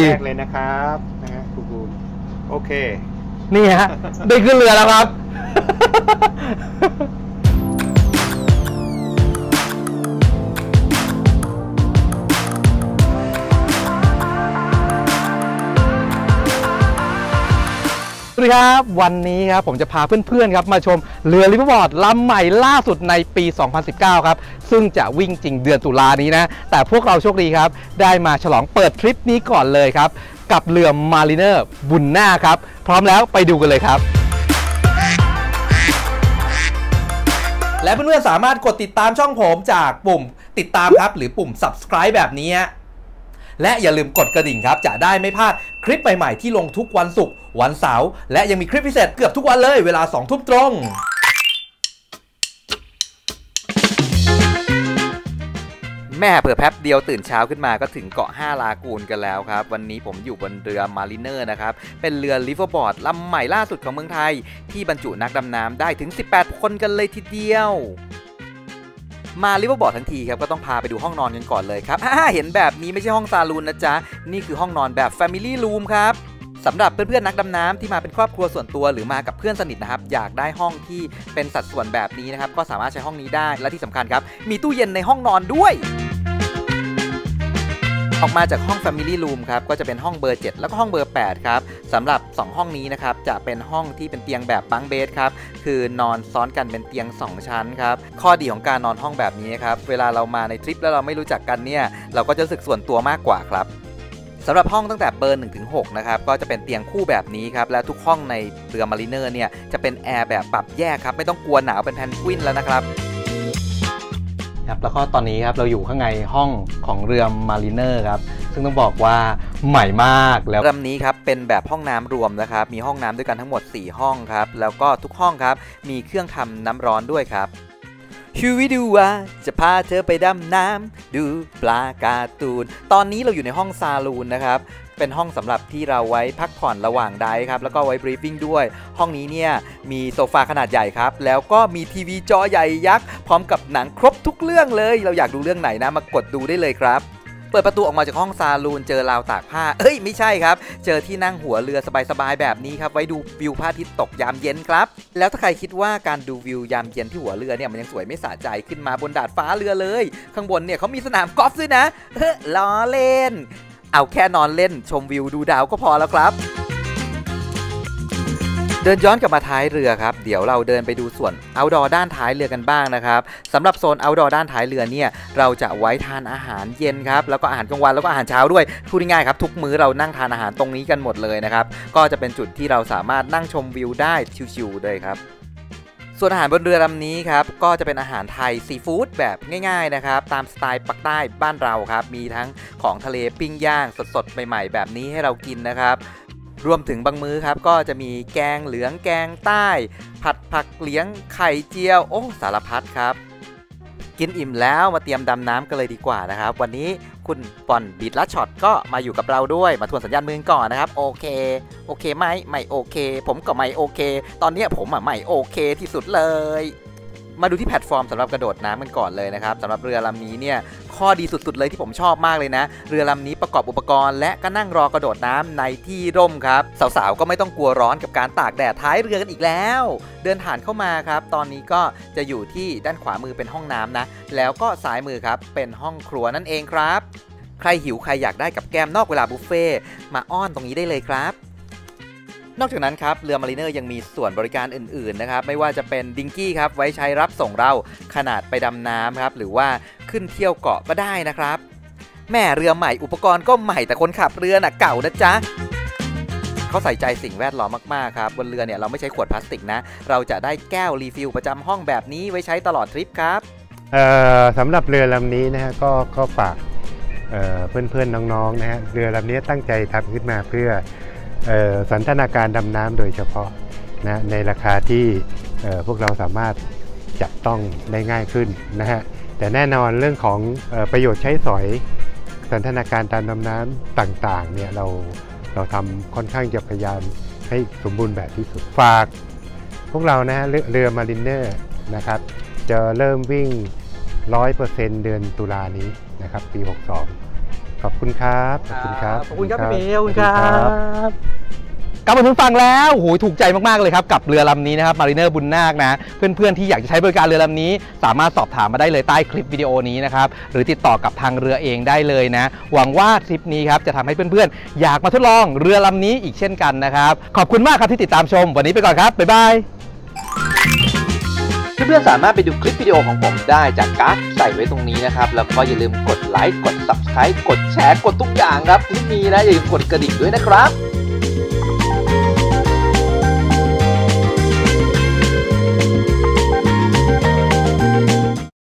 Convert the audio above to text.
แรกเลยนะครับนะฮะคุณบูมโอเคนี่ฮะได้ขึ้นเรือแล้วครับสวัสดีครับวันนี้ครับผมจะพาเพื่อนๆครับมาชมเรือลิเวอร์บอร์ดลำใหม่ล่าสุดในปี2019ครับซึ่งจะวิ่งจริงเดือนตุลานี้นะแต่พวกเราโชคดีครับได้มาฉลองเปิดทริปนี้ก่อนเลยครับกับเรือ Mariner บุญนาคครับพร้อมแล้วไปดูกันเลยครับและเพื่อนๆสามารถกดติดตามช่องผมจากปุ่มติดตามครับหรือปุ่ม subscribe แบบนี้และอย่าลืมกดกระดิ่งครับจะได้ไม่พลาดคลิปใหม่ๆที่ลงทุกวันศุกร์วันเสาร์และยังมีคลิปพิเศษเกือบทุกวันเลยเวลา 20:00 น.ตรงแม่เผื่อแป๊บเดียวตื่นเช้าขึ้นมาก็ถึงเกาะ5ลากูนกันแล้วครับวันนี้ผมอยู่บนเรือ Mariner นะครับเป็นเรือ Liveaboard ลำใหม่ล่าสุดของเมืองไทยที่บรรจุนักดำน้ำได้ถึง18คนกันเลยทีเดียวมาลิเวอร์บอร์ดทั้งทีครับก็ต้องพาไปดูห้องนอนกันก่อนเลยครับเห็นแบบนี้ไม่ใช่ห้องซาลูนนะจ๊ะนี่คือห้องนอนแบบ Family Room ครับสำหรับเพื่อนๆนักดำน้ำที่มาเป็นครอบครัวส่วนตัวหรือมากับเพื่อนสนิทนะครับอยากได้ห้องที่เป็นสัดส่วนแบบนี้นะครับก็สามารถใช้ห้องนี้ได้และที่สำคัญครับมีตู้เย็นในห้องนอนด้วยออกมาจากห้อง Family Room ครับก็จะเป็นห้องเบอร์7แล้วก็ห้องเบอร์8ครับสำหรับ2ห้องนี้นะครับจะเป็นห้องที่เป็นเตียงแบบบังเบดครับคือนอนซ้อนกันเป็นเตียง2ชั้นครับข้อดีของการนอนห้องแบบนี้ครับเวลาเรามาในทริปแล้วเราไม่รู้จักกันเนี่ยเราก็จะรู้สึกส่วนตัวมากกว่าครับสำหรับห้องตั้งแต่เบอร์ 1-6 นะครับก็จะเป็นเตียงคู่แบบนี้ครับและทุกห้องในเรือ Mariner เนี่ยจะเป็นแอร์แบบปรับแยกครับไม่ต้องกลัวหนาวเป็นแพนกวินแล้วนะครับแล้วก็ตอนนี้ครับเราอยู่ข้างในห้องของเรือ Mariner ครับซึ่งต้องบอกว่าใหม่มากแล้วลำนี้ครับเป็นแบบห้องน้ำรวมนะครับมีห้องน้ำด้วยกันทั้งหมด4ห้องครับแล้วก็ทุกห้องครับมีเครื่องทำน้ำร้อนด้วยครับชูวิดูว่าจะพาเธอไปดำน้ำดูปลาการ์ตูนตอนนี้เราอยู่ในห้องซาลูนนะครับเป็นห้องสำหรับที่เราไว้พักผ่อนระหว่างไดฟ์ครับแล้วก็ไว้บรีฟฟิ้งด้วยห้องนี้เนี่ยมีโซฟาขนาดใหญ่ครับแล้วก็มีทีวีจอใหญ่ยักษ์พร้อมกับหนังครบทุกเรื่องเลยเราอยากดูเรื่องไหนนะมากดดูได้เลยครับเปิดประตูออกมาจากห้องซาลูนเจอราวตากผ้าเอ้ยไม่ใช่ครับเจอที่นั่งหัวเรือสบายๆแบบนี้ครับไว้ดูวิวพระอาทิตย์ตกยามเย็นครับแล้วถ้าใครคิดว่าการดูวิวยามเย็นที่หัวเรือเนี่ยมันยังสวยไม่สะใจขึ้นมาบนดาดฟ้าเรือเลยข้างบนเนี่ยเขามีสนามกอล์ฟด้วยนะล้อเล่นเอาแค่นอนเล่นชมวิวดูดาวก็พอแล้วครับเดินย้อนกลับมาท้ายเรือครับเดี๋ยวเราเดินไปดูส่วน outdoor ด้านท้ายเรือกันบ้างนะครับสำหรับโซน outdoor ด้านท้ายเรือเนี่ยเราจะไว้ทานอาหารเย็นครับแล้วก็อาหารกลางวันแล้วก็อาหารเช้าด้วยพูดง่ายๆครับทุกมื้อเรานั่งทานอาหารตรงนี้กันหมดเลยนะครับก็จะเป็นจุดที่เราสามารถนั่งชมวิวได้ชิวๆเลยครับส่วนอาหารบนเรือลำนี้ครับก็จะเป็นอาหารไทยซีฟู้ดแบบง่ายๆนะครับตามสไตล์ปักใต้บ้านเราครับมีทั้งของทะเลปิ้งย่างสดๆใหม่ๆแบบนี้ให้เรากินนะครับรวมถึงบางมื้อครับก็จะมีแกงเหลืองแกงใต้ผัดผักเหลียงไข่เจียวโอ้สารพัดครับกินอิ่มแล้วมาเตรียมดำน้ำกันเลยดีกว่านะครับวันนี้คุณปอนบีทลัดช็อตก็มาอยู่กับเราด้วยมาทวนสัญญาณมือก่อนนะครับโอเคโอเคไหมไม่โอเคผมก็ไม่โอเคตอนนี้ผมอ่ะไม่โอเคที่สุดเลยมาดูที่แพลตฟอร์มสำหรับกระโดดน้ำกันก่อนเลยนะครับสำหรับเรือลำนี้เนี่ยข้อดีสุดๆเลยที่ผมชอบมากเลยนะเรือลำนี้ประกอบอุปกรณ์และก็นั่งรอกระโดดน้ำในที่ร่มครับสาวๆก็ไม่ต้องกลัวร้อนกับการตากแดดท้ายเรือกันอีกแล้วเดินผ่านเข้ามาครับตอนนี้ก็จะอยู่ที่ด้านขวามือเป็นห้องน้ำนะแล้วก็ซ้ายมือครับเป็นห้องครัวนั่นเองครับใครหิวใครอยากได้กับแกมนอกเวลาบุฟเฟ่มาอ้อนตรงนี้ได้เลยครับนอกจากนั้นครับเรือ Mariner ยังมีส่วนบริการอื่นๆนะครับไม่ว่าจะเป็นดิงกี้ครับไว้ใช้รับส่งเราขนาดไปดำน้ำครับหรือว่าขึ้นเที่ยวเกาะก็ได้นะครับแม่เรือใหม่อุปกรณ์ก็ใหม่แต่คนขับเรือน่ะเก่านะจ๊ะเขาใส่ใจสิ่งแวดล้อมมากๆครับบนเรือเนี่ยเราไม่ใช้ขวดพลาสติกนะเราจะได้แก้วรีฟิลประจำห้องแบบนี้ไว้ใช้ตลอดทริปครับสำหรับเรือลำนี้นะฮะก็ฝากเพื่อนๆน้องๆนะฮะเรือลำนี้ตั้งใจทำขึ้นมาเพื่อสันทนาการดำน้ำโดยเฉพาะนะในราคาที่พวกเราสามารถจับต้องได้ง่ายขึ้นนะฮะแต่แน่นอนเรื่องของประโยชน์ใช้สอยสันทนาการการดำน้ำต่างๆเนี่ยเราทำค่อนข้างจะพยายามให้สมบูรณ์แบบที่สุดฝากพวกเรานะฮะเรือ Mariner นะครับจะเริ่มวิ่ง 100% เดือนตุลานี้นะครับปี 62 ขอบคุณครับขอบคุณครับขอบคุณครับพี่เบลครับกลับมาถึงฝั่งแล้วโอ้โหถูกใจมากๆเลยครับกับเรือลำนี้นะครับมารีเนอร์บุญนาคนะเพื่อนๆที่อยากจะใช้บริการเรือลำนี้สามารถสอบถามมาได้เลยใต้คลิปวิดีโอนี้นะครับหรือติดต่อกับทางเรือเองได้เลยนะหวังว่าคลิปนี้ครับจะทำให้เพื่อนๆอยากมาทดลองเรือลำนี้อีกเช่นกันนะครับขอบคุณมากครับที่ติดตามชมวันนี้ไปก่อนครับบ๊ายบายเพื่อนๆสามารถไปดูคลิปวิดีโอของผมได้จากการ์ดใส่ไว้ตรงนี้นะครับแล้วก็อย่าลืมกดไลค์กด Subscribe กดแชร์กดทุกอย่างครับที่มีนะอย่าลืมกดกระดิ่งด้วยนะครับ